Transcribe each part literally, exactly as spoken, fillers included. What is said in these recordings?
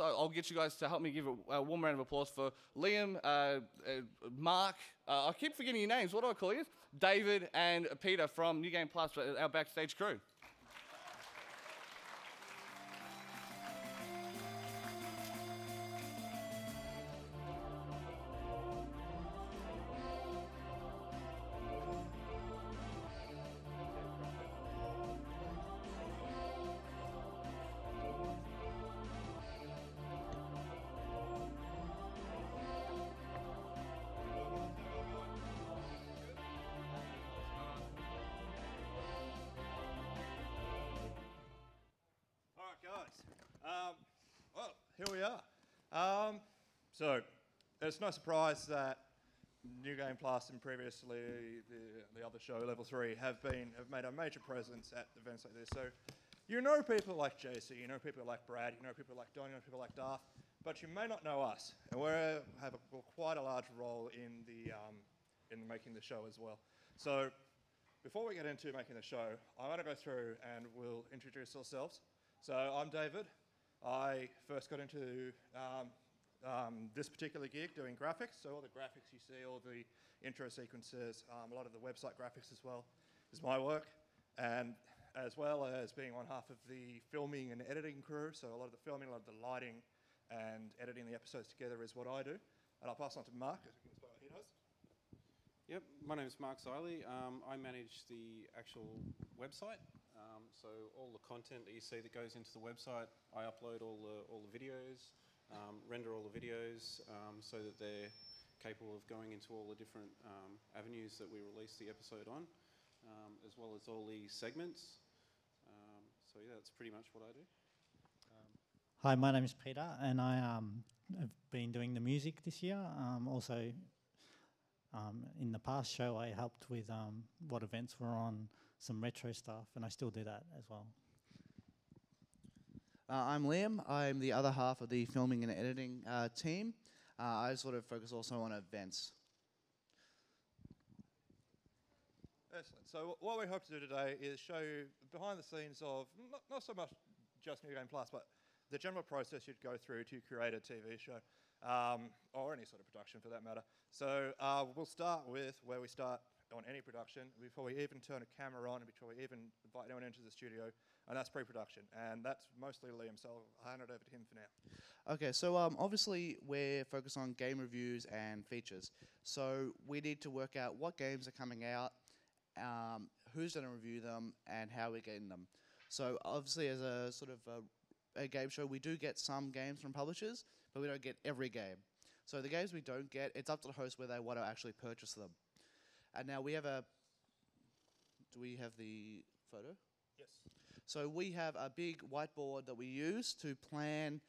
So I'll get you guys to help me give it, uh, one round of applause for Liam, uh, uh, Mark, uh, I keep forgetting your names, what do I call you? David and Peter from New Game Plus, our backstage crew. So, it's no surprise that New Game Plus and previously the, the other show, Level three, have been have made a major presence at events like this. So, you know people like J C, you know people like Brad, you know people like Don, you know people like Darth, but you may not know us. And we have a, quite a large role in, the, um, in making the show as well. So, before we get into making the show, I want to go through and we'll introduce ourselves. So, I'm David. I first got into... Um, Um, this particular gig doing graphics, so all the graphics you see, all the intro sequences, um, a lot of the website graphics as well is my work, and as well as being one half of the filming and editing crew, so a lot of the filming, a lot of the lighting and editing the episodes together is what I do, and I'll pass on to Mark, as you can see what he does. Yep, my name is Mark Ziley. Um I manage the actual website. Um, so all the content that you see that goes into the website, I upload all the, all the videos. Um, render all the videos um, so that they're capable of going into all the different um, avenues that we release the episode on, um, as well as all the segments. Um, so yeah, that's pretty much what I do. Um, Hi, my name is Peter, and I um, have been doing the music this year. Um, also, um, in the past show, I helped with um, what events were on, some retro stuff, and I still do that as well. Uh, I'm Liam. I'm the other half of the filming and editing uh, team. Uh, I sort of focus also on events. Excellent. So what we hope to do today is show you behind the scenes of not, not so much just New Game Plus, but the general process you'd go through to create a T V show, um, or any sort of production for that matter. So uh, we'll start with where we start on any production, before we even turn a camera on, before we even invite anyone into the studio, and that's pre-production, and that's mostly Liam, so I'll hand it over to him for now. Okay, so um, obviously we're focused on game reviews and features, so we need to work out what games are coming out, um, who's going to review them, and how we're getting them. So obviously as a sort of a, a game show, we do get some games from publishers, but we don't get every game. So the games we don't get, it's up to the host whether they want to actually purchase them. And now we have a, do we have the photo? Yes. So we have a big whiteboard that we use to plan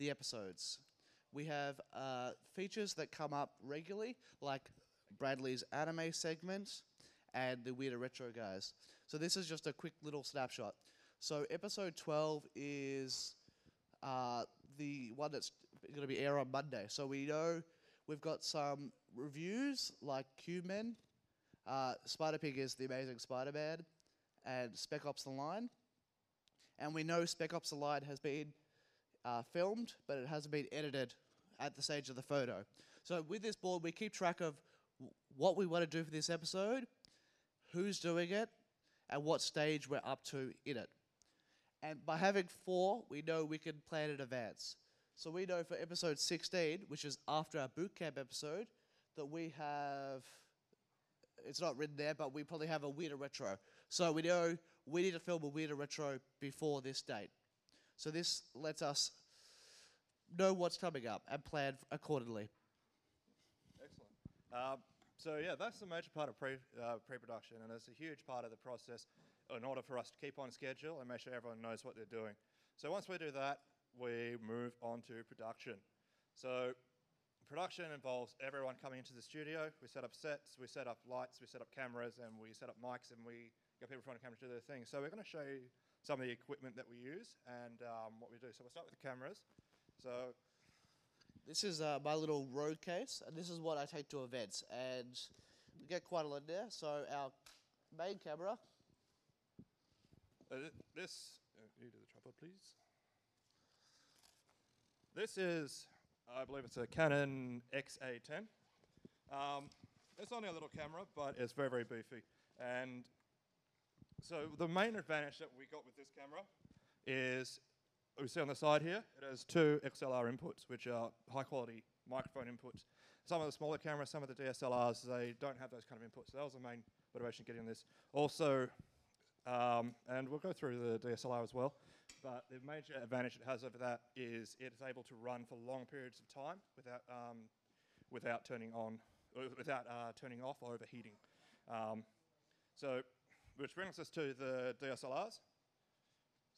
the episodes. We have uh, features that come up regularly, like Bradley's anime segment and the Weirder Retro guys. So this is just a quick little snapshot. So episode twelve is uh, the one that's going to be aired on Monday. So we know we've got some reviews like Q-Men. Uh, Spider-Pig is The Amazing Spider-Man, and Spec Ops The Line. And we know Spec Ops The Line has been uh, filmed, but it hasn't been edited at the stage of the photo. So with this board, we keep track of what we want to do for this episode, who's doing it, and what stage we're up to in it. And by having four, we know we can plan in advance. So we know for episode sixteen, which is after our bootcamp episode, that we have... It's not written there, but we probably have a Weirder Retro. So we know we need to film a Weirder Retro before this date. So this lets us know what's coming up and plan accordingly. Excellent. Uh, so yeah, that's the major part of pre, uh, pre-production, and it's a huge part of the process in order for us to keep on schedule and make sure everyone knows what they're doing. So once we do that, we move on to production. So production involves everyone coming into the studio. We set up sets, we set up lights, we set up cameras, and we set up mics, and we get people in front of the camera to do their thing. So we're going to show you some of the equipment that we use and um, what we do. So we'll start with the cameras. So this is uh, my little Rode case, and this is what I take to events. And we get quite a lot there. So our main camera. Uh, this, uh, you do the tripod, please. This is, I believe it's a Canon X A ten. Um, it's only a little camera, but it's very, very beefy. And so the main advantage that we got with this camera is, we see on the side here, it has two X L R inputs, which are high-quality microphone inputs. Some of the smaller cameras, some of the D S L Rs, they don't have those kind of inputs. So that was the main motivation getting this. Also, um, and we'll go through the D S L R as well, but the major advantage it has over that is it's able to run for long periods of time without um, without turning on, or without uh, turning off or overheating. Um, so, which brings us to the D S L Rs.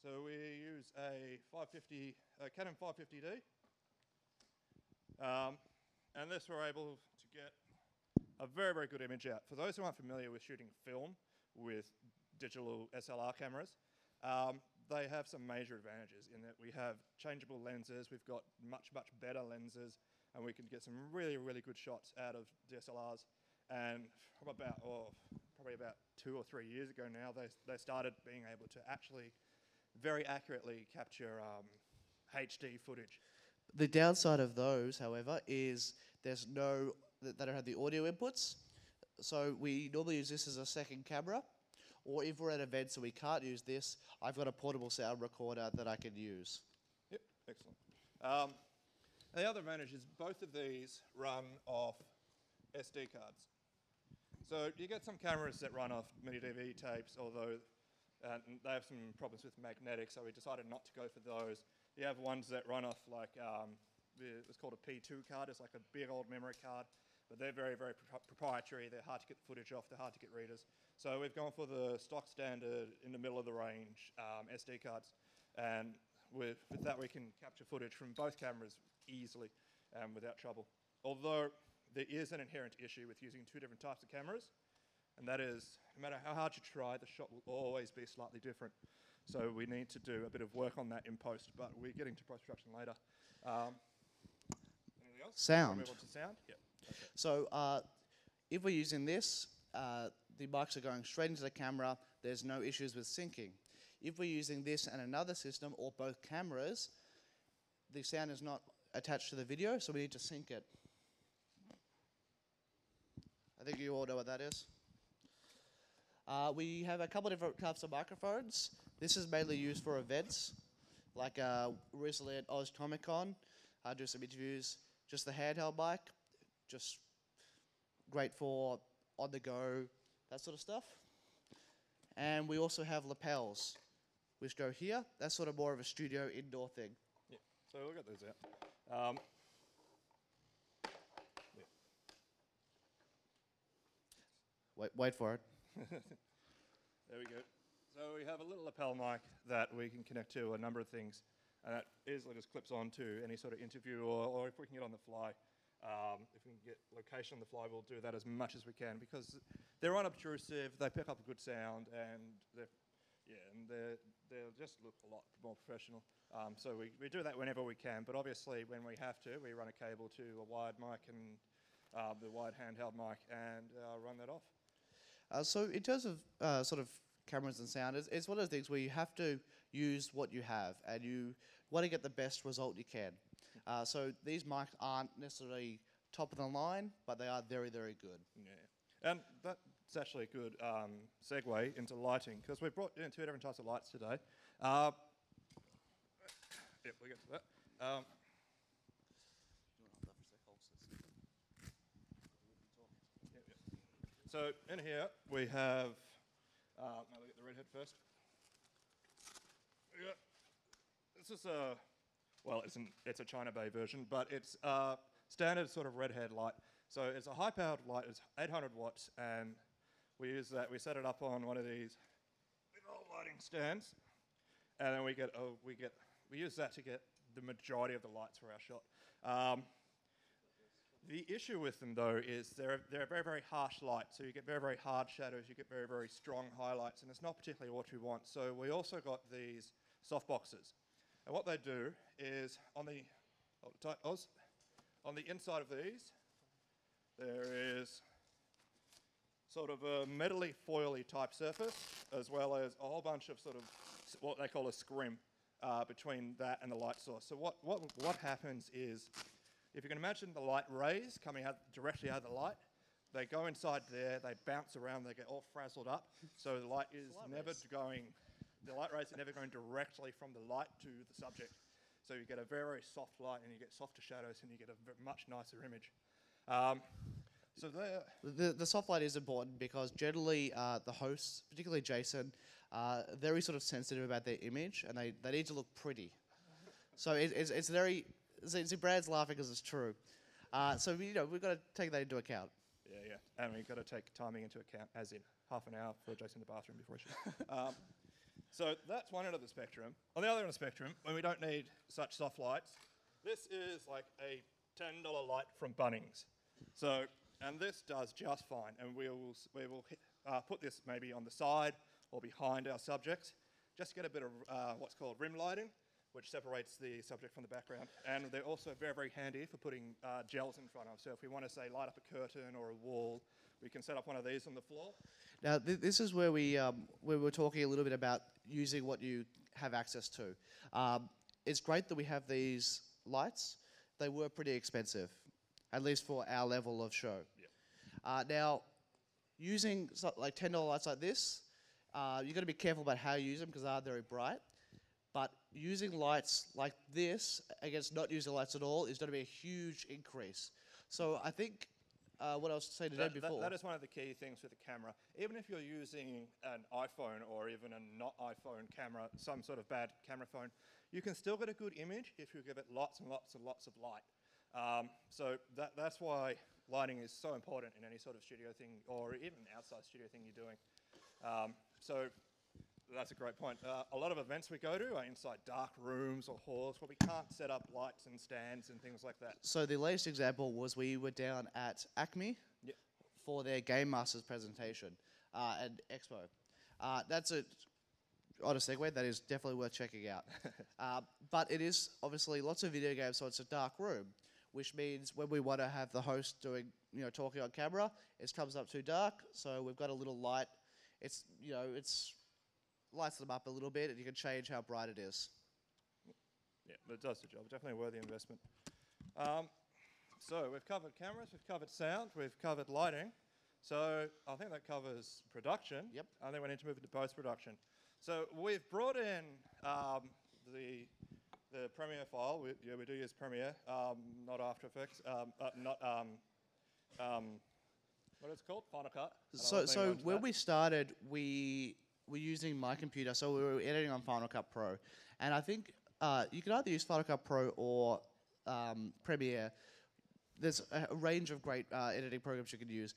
So we use a five fifty, a Canon five fifty D, um, and this we're able to get a very, very good image out. For those who aren't familiar with shooting film with digital S L R cameras, um, they have some major advantages in that we have changeable lenses, we've got much, much better lenses, and we can get some really, really good shots out of D S L Rs. And from about, oh, probably about two or three years ago now, they, they started being able to actually very accurately capture um, H D footage. The downside of those, however, is there's no, th they don't have the audio inputs. So we normally use this as a second camera, or if we're at events and we can't use this, I've got a portable sound recorder that I can use. Yep, excellent. Um, the other advantage is both of these run off S D cards. So you get some cameras that run off mini D V tapes, although and they have some problems with magnetic, so we decided not to go for those. You have ones that run off like, um, it's called a P two card, it's like a big old memory card, but they're very, very pro proprietary, they're hard to get footage off, they're hard to get readers. So we've gone for the stock standard, in the middle of the range, um, S D cards, and with, with that we can capture footage from both cameras easily and without trouble. Although there is an inherent issue with using two different types of cameras, and that is, no matter how hard you try, the shot will always be slightly different. So we need to do a bit of work on that in post, but we're getting to post-production later. Um, anything else? Sound. To sound? Yep. Okay. So uh, if we're using this, uh, the mics are going straight into the camera. There's no issues with syncing. If we're using this and another system, or both cameras, the sound is not attached to the video, so we need to sync it. I think you all know what that is. Uh, we have a couple of different types of microphones. This is mainly used for events, like uh, recently at Oz Comic Con. I do some interviews, just the handheld mic, just great for on the go, that sort of stuff. And we also have lapels, which go here. That's sort of more of a studio indoor thing. Yeah, so we'll get those out. Um, yeah. Wait, wait for it. There we go. So we have a little lapel mic that we can connect to a number of things, and that easily just clips onto any sort of interview, or, or if we can get on the fly, um, if we can get location on the fly, we'll do that as much as we can, because they're unobtrusive, they pick up a good sound, and they're, yeah, and they're, they'll just look a lot more professional. Um, so we, we do that whenever we can, but obviously when we have to, we run a cable to a wired mic and uh, the wired handheld mic, and uh, run that off. Uh, so in terms of uh, sort of cameras and sound, it's, it's one of those things where you have to use what you have, and you want to get the best result you can. Uh, so these mics aren't necessarily top of the line, but they are very, very good. Yeah, and that's actually a good um, segue into lighting, because we've brought in two different types of lights today. Uh, yep, we'll get to that. Um, So in here we have, uh, now we get the redhead first. Yeah. This is a, well, it's, an, it's a China Bay version, but it's a standard sort of redhead light. So it's a high-powered light, it's eight hundred watts, and we use that, we set it up on one of these big old lighting stands, and then we get, oh, we get, we use that to get the majority of the lights for our shot. Um, The issue with them, though, is they're, they're very, very harsh light. So you get very, very hard shadows, you get very, very strong highlights, and it's not particularly what you want. So we also got these soft boxes. And what they do is, on the, on the inside of these, there is sort of a metally foily type surface, as well as a whole bunch of sort of what they call a scrim. uh, between that and the light source. So what, what, what happens is, if you can imagine the light rays coming out directly out of the light, they go inside there, they bounce around, they get all frazzled up. So the light is light never rays. going, the light rays are never going directly from the light to the subject. So you get a very soft light and you get softer shadows and you get a much nicer image. Um, so the, the, the soft light is important because generally uh, the hosts, particularly Jason, uh, they're very sort of sensitive about their image and they, they need to look pretty. So it, it's, it's very, see Brad's laughing because it's true. Uh, so you know, we've got to take that into account. Yeah, yeah, and we've got to take timing into account, as in half an hour for Jason in the bathroom before she. Um, so that's one end of the spectrum. On the other end of the spectrum, when we don't need such soft lights, this is like a ten dollar light from Bunnings. So, and this does just fine, and we will we will hit, uh, put this maybe on the side or behind our subjects, just to get a bit of uh, what's called rim lighting, which separates the subject from the background. And they're also very, very handy for putting uh, gels in front of. So if we want to, say, light up a curtain or a wall, we can set up one of these on the floor. Now, th this is where we, um, we were talking a little bit about using what you have access to. Um, it's great that we have these lights. They were pretty expensive, at least for our level of show. Yep. Uh, now, using so, like ten dollar lights like this, uh, you've got to be careful about how you use them because they are very bright. But using lights like this against not using lights at all is going to be a huge increase. So I think uh, what I was saying today that, before... That, that is one of the key things with the camera. Even if you're using an iPhone or even a not iPhone camera, some sort of bad camera phone, you can still get a good image if you give it lots and lots and lots of light. Um, so that, that's why lighting is so important in any sort of studio thing or even outside studio thing you're doing. Um, so... That's a great point. Uh, a lot of events we go to are inside dark rooms or halls where we can't set up lights and stands and things like that. So the latest example was we were down at Acme yep. for their Game Masters presentation uh, and expo. Uh, that's a, on a segue, that is definitely worth checking out. uh, but it is obviously lots of video games, so it's a dark room, which means when we want to have the host doing, you know, talking on camera, it comes up too dark, so we've got a little light. It's, you know, it's... lights them up a little bit and you can change how bright it is. Yeah, but it does the job. Definitely worth the investment. Um, so we've covered cameras, we've covered sound, we've covered lighting. So I think that covers production. Yep. And then we need to move into post-production. So we've brought in um, the, the Premiere file. We, yeah, we do use Premiere, um, not After Effects, um, uh, not... Um, um, what is it called? Final Cut. So, so when that. we started, we... we're using my computer, so we were editing on Final Cut Pro. And I think uh, you can either use Final Cut Pro or um, Premiere. There's a range of great uh, editing programs you can use.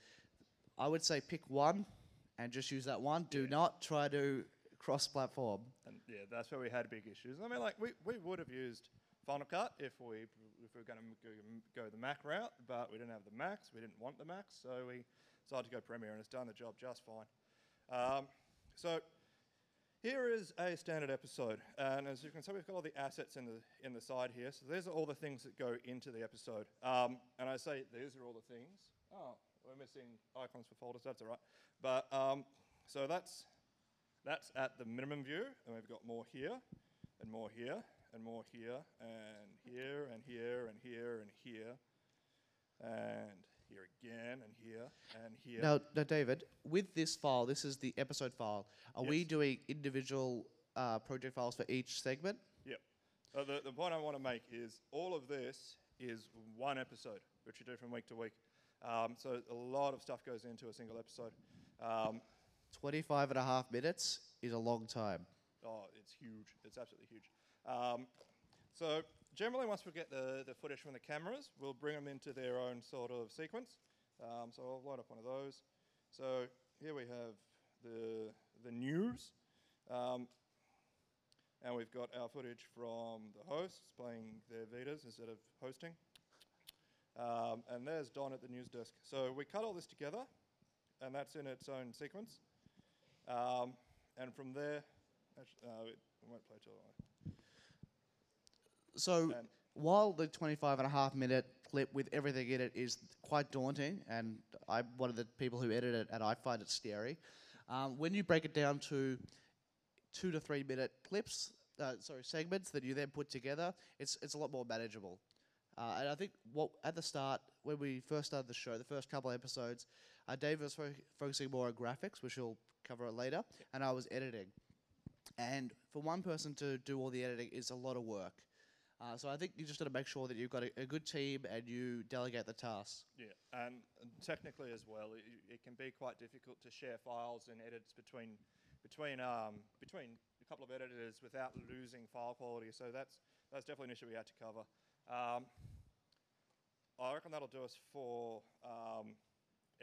I would say pick one and just use that one. Do yeah. not try to cross-platform. And yeah, that's where we had big issues. I mean, like, we, we would have used Final Cut if we, if we were going to go the Mac route, but we didn't have the Macs. We didn't want the Macs, so we decided to go Premiere, and it's done the job just fine. Um, So here is a standard episode, and as you can see, we've got all the assets in the, in the side here. So these are all the things that go into the episode. Um, and I say these are all the things. Oh, we're missing icons for folders, that's all right. But um, so that's, that's at the minimum view, and we've got more here, and more here, and more here, and here, and here, and here, and here, and... here again, and here, and here. Now, now, David, with this file, this is the episode file, are yes. we doing individual uh, project files for each segment? Yep. So the, the point I want to make is all of this is one episode, which you do from week to week. Um, so a lot of stuff goes into a single episode. Um, twenty-five and a half minutes is a long time. Oh, it's huge. It's absolutely huge. Um, so... Generally, once we get the, the footage from the cameras, we'll bring them into their own sort of sequence. Um, so I'll light up one of those. So here we have the, the news. Um, and we've got our footage from the hosts playing their Vitas instead of hosting. Um, and there's Don at the news desk. So we cut all this together, and that's in its own sequence. Um, and from there, actually, uh, it won't play till I... So and while the twenty-five and a half minute clip with everything in it is quite daunting, and I'm one of the people who edit it and I find it scary, um, when you break it down to two to three minute clips, uh, sorry, segments that you then put together, it's, it's a lot more manageable. Uh, and I think what at the start, when we first started the show, the first couple of episodes, uh, Dave was fo focusing more on graphics, which he'll cover it later, and I was editing. And for one person to do all the editing is a lot of work. Uh, so I think you just got to make sure that you've got a, a good team and you delegate the tasks. Yeah, and, and technically as well, it, it can be quite difficult to share files and edits between between um, between a couple of editors without losing file quality. So that's that's definitely an issue we had to cover. Um, I reckon that'll do us for um,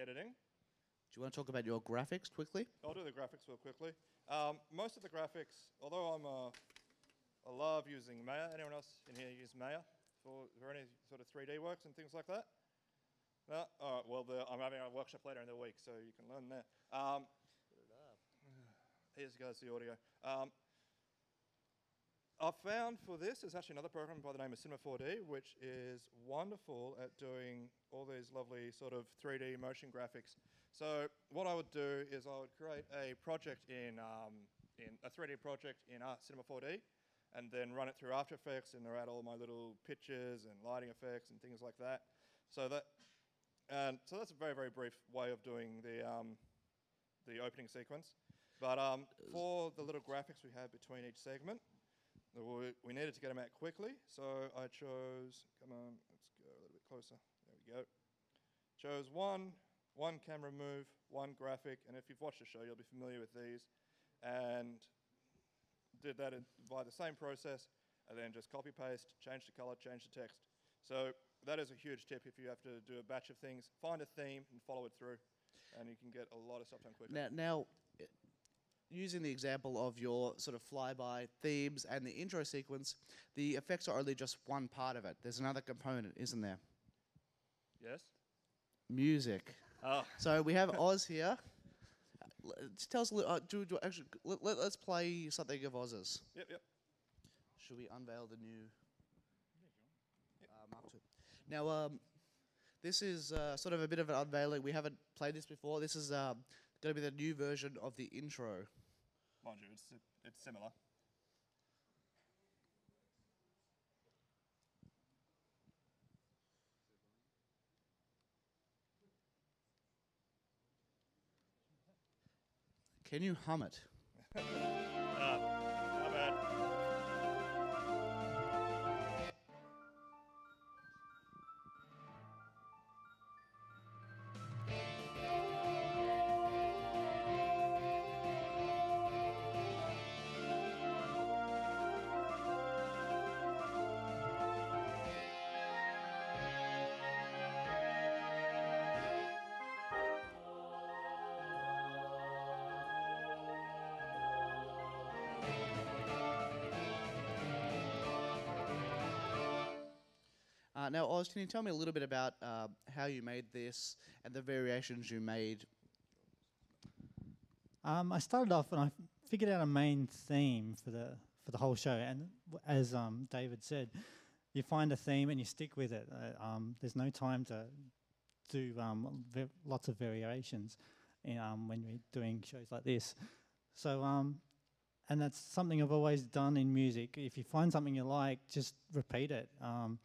editing. Do you want to talk about your graphics quickly? I'll do the graphics real quickly. Um, most of the graphics, although I'm a I love using Maya. Anyone else in here use Maya for, for any sort of three D works and things like that? No? All right, well, the, I'm having a workshop later in the week, so you can learn there. Um, here's goes the audio. Um, I've found for this, there's actually another program by the name of Cinema four D, which is wonderful at doing all these lovely sort of three D motion graphics. So what I would do is I would create a project in, um, in a three D project in uh, Cinema four D, and then run it through After Effects and add all my little pictures and lighting effects and things like that. So that, and so that's a very, very brief way of doing the, um, the opening sequence. But um, for the little graphics we have between each segment, we, we needed to get them out quickly. So I chose, come on, let's go a little bit closer. There we go. Chose one, one camera move, one graphic. And if you've watched the show, you'll be familiar with these. And did that in, by the same process, and then just copy paste, change the color, change the text. So that is a huge tip if you have to do a batch of things. Find a theme and follow it through, and you can get a lot of stuff done quickly. Now, now uh, using the example of your sort of flyby themes and the intro sequence, the effects are only just one part of it. There's another component, isn't there? Yes. Music. Oh. So we have Oz here. Tell us, uh, do, do actually, let, let, let's play something of Oz's. Yep, yep. Should we unveil the new yep. uh, Mark two? Now, um, this is uh, sort of a bit of an unveiling. We haven't played this before. This is um, going to be the new version of the intro. Mind you, it's, it's similar. Can you hum it? uh, not bad. Now, Oz, can you tell me a little bit about uh, how you made this and the variations you made? Um, I started off and I figured out a main theme for the for the whole show. And as um, David said, you find a theme and you stick with it. Uh, um, there's no time to do um, lots of variations in, um, when you're doing shows like this. So, um, and that's something I've always done in music. If you find something you like, just repeat it. Um,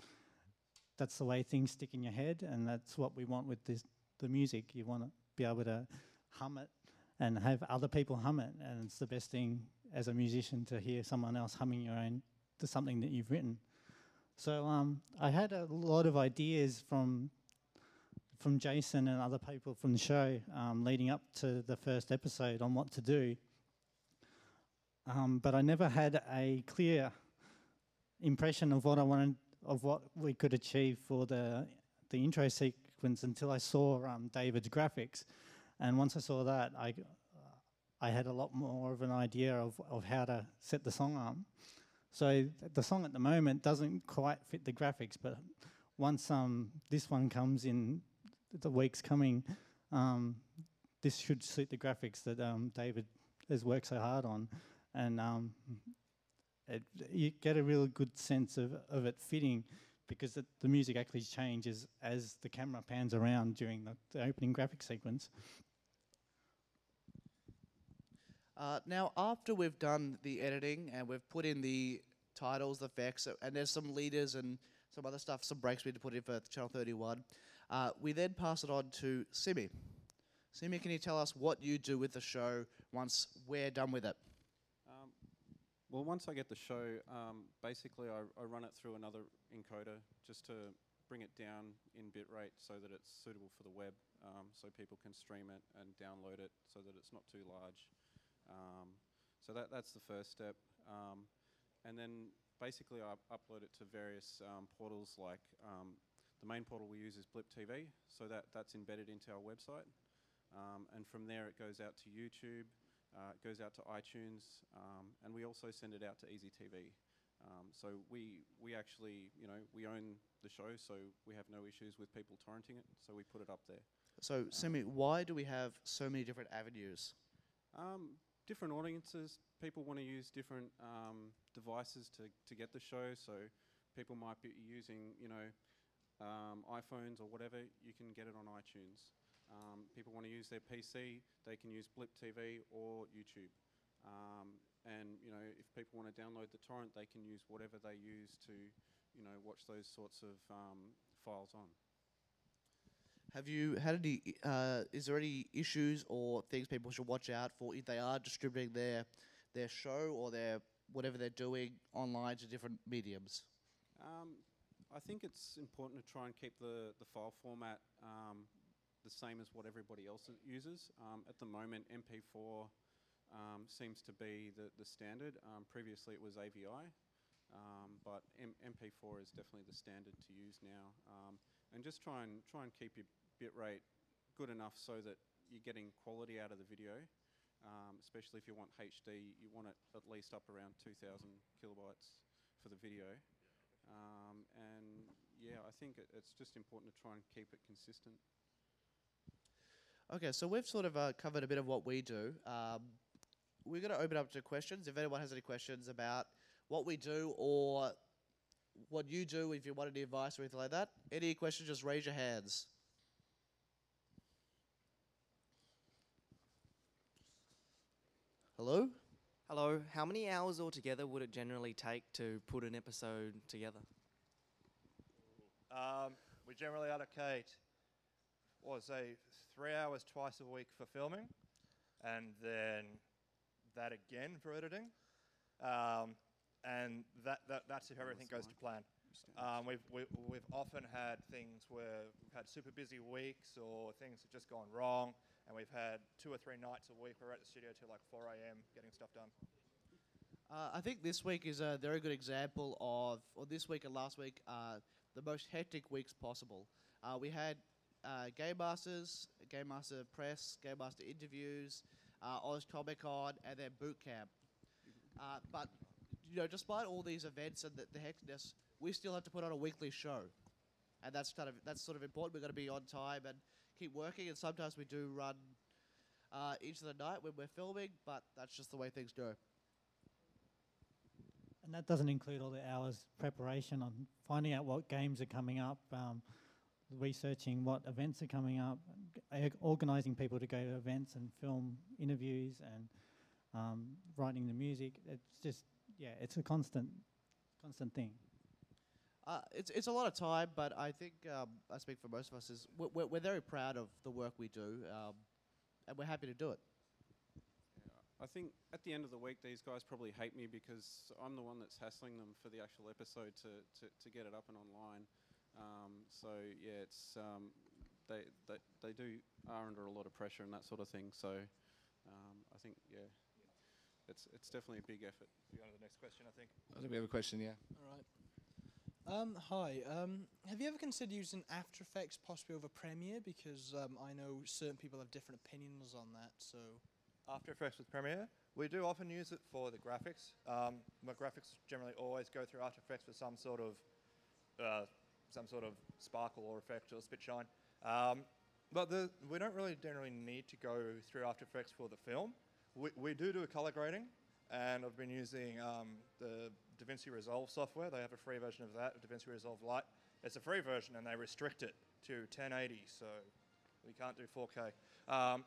That's the way things stick in your head, and that's what we want with this, the music. You want to be able to hum it and have other people hum it, and it's the best thing as a musician to hear someone else humming your own to something that you've written. So um, I had a lot of ideas from, from Jason and other people from the show um, leading up to the first episode on what to do, um, but I never had a clear impression of what I wanted of what we could achieve for the the intro sequence until I saw um, David's graphics, and once I saw that, I uh, I had a lot more of an idea of of how to set the song up. So th the song at the moment doesn't quite fit the graphics, but once um this one comes in the weeks coming, um, this should suit the graphics that um, David has worked so hard on, and. Um, It, you get a real good sense of, of it fitting, because it, the music actually changes as the camera pans around during the, the opening graphic sequence. Uh, now, after we've done the editing and we've put in the titles, the effects, and there's some leaders and some other stuff, some breaks we had to put in for channel thirty-one, uh, we then pass it on to Simi. Simi, can you tell us what you do with the show once we're done with it? Um, well, once I get the show, um, basically I, I run it through another encoder just to bring it down in bitrate so that it's suitable for the web, um, so people can stream it and download it so that it's not too large. Um, so that, that's the first step. Um, and then basically I upload it to various um, portals, like um, the main portal we use is Blip T V, so that, that's embedded into our website. Um, and from there it goes out to YouTube, uh, it goes out to iTunes, um, and we also send it out to E Z T V. Um, so we, we actually, you know, we own the show, so we have no issues with people torrenting it, so we put it up there. So, um, Simi, why do we have so many different avenues? Um, different audiences. People want to use different um, devices to, to get the show, so people might be using, you know, um, iPhones or whatever. You can get it on iTunes. Um, people want to use their P C, they can use Blip T V or YouTube. Um, and, you know, if people want to download the torrent, they can use whatever they use to, you know, watch those sorts of um, files on. Have you had any, uh, is there any issues or things people should watch out for if they are distributing their, their show or their, whatever they're doing online to different mediums? Um, I think it's important to try and keep the, the file format um, the same as what everybody else uses. Um, at the moment, M P four um, seems to be the, the standard. Um, previously it was A V I, um, but M P four is definitely the standard to use now. Um, and just try and, try and keep your bitrate good enough so that you're getting quality out of the video, um, especially if you want H D, you want it at least up around two thousand kilobytes for the video. Um, and yeah, I think it, it's just important to try and keep it consistent. Okay, so we've sort of uh, covered a bit of what we do. Um, we're going to open up to questions. If anyone has any questions about what we do or what you do, if you want any advice or anything like that, any questions, just raise your hands. Hello? Hello. How many hours altogether would it generally take to put an episode together? Um, we generally allocate, well, say, three hours twice a week for filming, and then that again for editing, um, and that, that that's if everything goes to plan. Um, we've we, we've often had things where we've had super busy weeks or things have just gone wrong, and we've had two or three nights a week we're at the studio till like four A M getting stuff done. Uh, I think this week is a very good example of, or this week and last week, uh, the most hectic weeks possible. Uh, we had. Uh, Game Masters, Game Master Press, Game Master Interviews, uh, Oz Comic Con, and then Boot Camp. Uh, but, you know, despite all these events and the, the hecticness, we still have to put on a weekly show. And that's kind of, that's sort of important. We've got to be on time and keep working. And sometimes we do run uh, each of the night when we're filming, but that's just the way things go. And that doesn't include all the hours preparation on finding out what games are coming up, um, researching what events are coming up, organising people to go to events and film interviews, and um, writing the music. It's just, yeah, it's a constant, constant thing. Uh, it's, it's a lot of time, but I think um, I speak for most of us, is we're, we're very proud of the work we do, um, and we're happy to do it. Yeah, I think at the end of the week, these guys probably hate me because I'm the one that's hassling them for the actual episode to, to, to get it up and online. Um, so yeah, it's um, they, they they do are under a lot of pressure and that sort of thing. So um, I think yeah, it's it's definitely a big effort. We go to the next question, I think. I think we have a question. Yeah. All right. Um, hi. Um, have you ever considered using After Effects possibly over Premiere? Because um, I know certain people have different opinions on that. So After Effects with Premiere, we do often use it for the graphics. Um, my graphics generally always go through After Effects for some sort of uh, some sort of sparkle or effect or spit shine. Um, but the, we don't really generally need to go through After Effects for the film. We, we do do a color grading, and I've been using um, the DaVinci Resolve software. They have a free version of that, DaVinci Resolve Lite. It's a free version, and they restrict it to ten eighty, so we can't do four K. Um,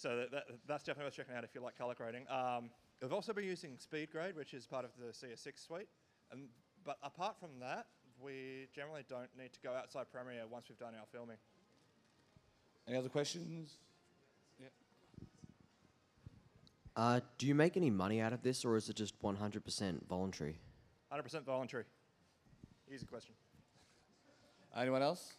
So that, that, that's definitely worth checking out if you like color grading. Um, I've also been using SpeedGrade, which is part of the C S six suite. And, but apart from that, we generally don't need to go outside Premiere once we've done our filming. Any other questions? Yeah. Uh, do you make any money out of this, or is it just one hundred percent voluntary? one hundred percent voluntary. Easy question. Anyone else?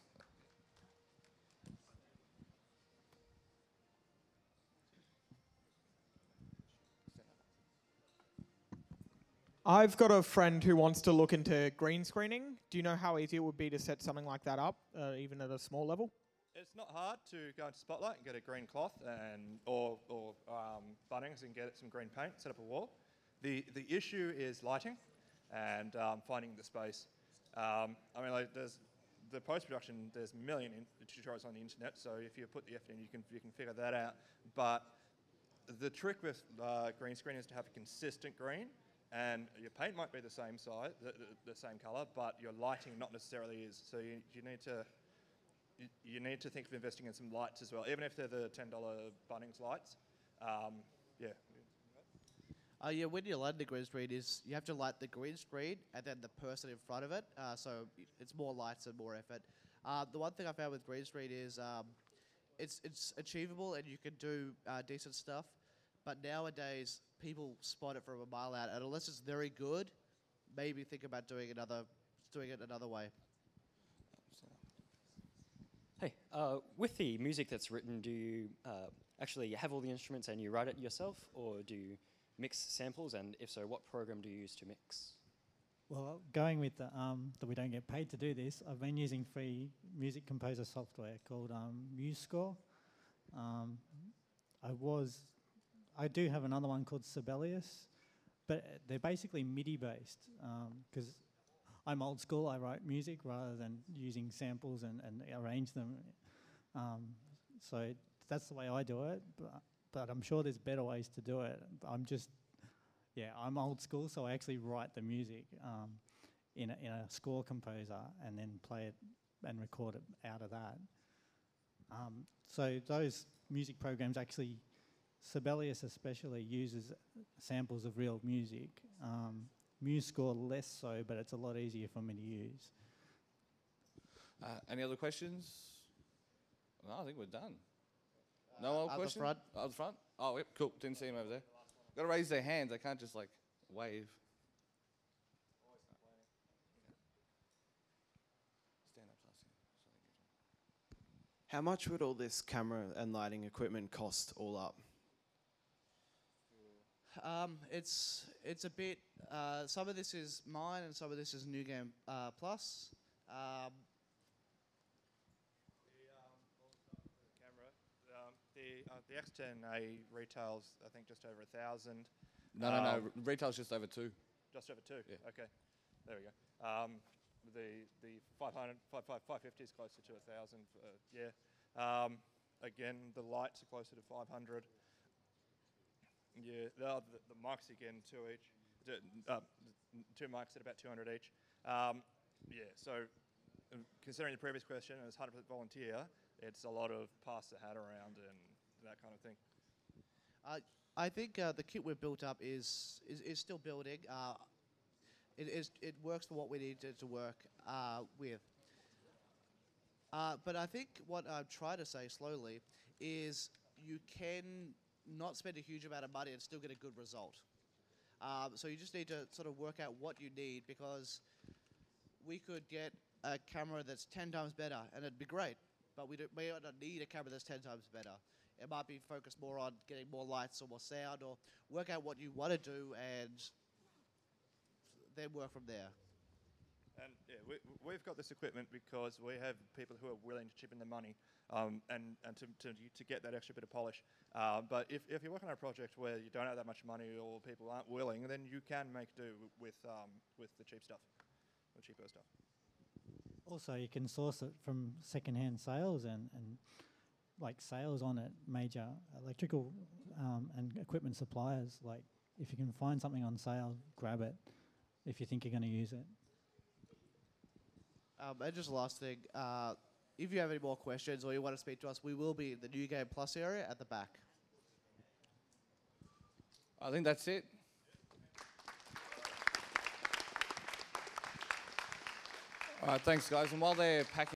I've got a friend who wants to look into green screening. Do you know how easy it would be to set something like that up, uh, even at a small level? It's not hard to go into Spotlight and get a green cloth and or, or um, Bunnings and get some green paint, set up a wall. The, the issue is lighting and um, finding the space. Um, I mean, like, there's the post-production, there's a million in tutorials on the internet, so if you put the effort in, you can, you can figure that out. But the trick with uh, green screen is to have a consistent green. And your paint might be the same size, the, the, the same color, but your lighting not necessarily is. So you, you need to you, you need to think of investing in some lights as well, even if they're the ten dollar Bunnings lights. Um, yeah. Uh, yeah. When you light the green screen, is you have to light the green screen and then the person in front of it. Uh, so it's more lights and more effort. Uh, the one thing I found with green screen is um, it's it's achievable and you can do uh, decent stuff. But nowadays, people spot it from a mile out, and unless it's very good, maybe think about doing another, doing it another way. Hey, uh, with the music that's written, do you uh, actually have all the instruments and you write it yourself, or do you mix samples? And if so, what program do you use to mix? Well, going with the, um, that we don't get paid to do this, I've been using free music composer software called um, MuseScore. Um, I was. I do have another one called Sibelius, but they're basically MIDI based because um, I'm old school. I write music rather than using samples and, and arrange them. Um, so that's the way I do it, but, but I'm sure there's better ways to do it. I'm just, yeah, I'm old school, so I actually write the music um, in, a, in a score composer and then play it and record it out of that. Um, so those music programs actually... Sibelius especially uses samples of real music. Um, MuseScore less so, but it's a lot easier for me to use. Uh, any other questions? No, I think we're done. Uh, no more questions? Out the front? Oh, yep, cool. Didn't see him over there. Got to raise their hands. I can't just, like, wave. How much would all this camera and lighting equipment cost all up? Um, it's it's a bit. Uh, some of this is mine, and some of this is New Game uh, Plus. Um, the, um, the camera, um, the uh, the X ten A retails, I think, just over a thousand. No, um, no, no. Retails just over two. Just over two. Yeah. Okay, there we go. Um, the the five hundred, five fifty is closer to a thousand. Uh, yeah. Um, again, the lights are closer to five hundred. Yeah, the, the mics again, two each, uh, two mics at about two hundred each. Um, yeah, so considering the previous question, and it's one hundred percent volunteer, it's a lot of pass the hat around and that kind of thing. Uh, I think uh, the kit we've built up is is, is still building. Uh, it is it works for what we need it to work uh, with. Uh, but I think what I'm trying to say slowly is you can not spend a huge amount of money and still get a good result. Um, so you just need to sort of work out what you need, because we could get a camera that's ten times better and it'd be great, but we don't, we don't need a camera that's ten times better. It might be focused more on getting more lights or more sound, or work out what you want to do and then work from there. And yeah, we, we've got this equipment because we have people who are willing to chip in the money um, and, and to, to, to get that extra bit of polish. Uh, but if, if you're working on a project where you don't have that much money or people aren't willing, then you can make do with, um, with the cheap stuff, the cheaper stuff. Also, you can source it from secondhand sales and, and like sales on it, major electrical um, and equipment suppliers. Like, if you can find something on sale, grab it if you think you're going to use it. Um, and just the last thing, uh, if you have any more questions or you want to speak to us, we will be in the New Game Plus area at the back. I think that's it. All right, thanks, guys. And while they're packing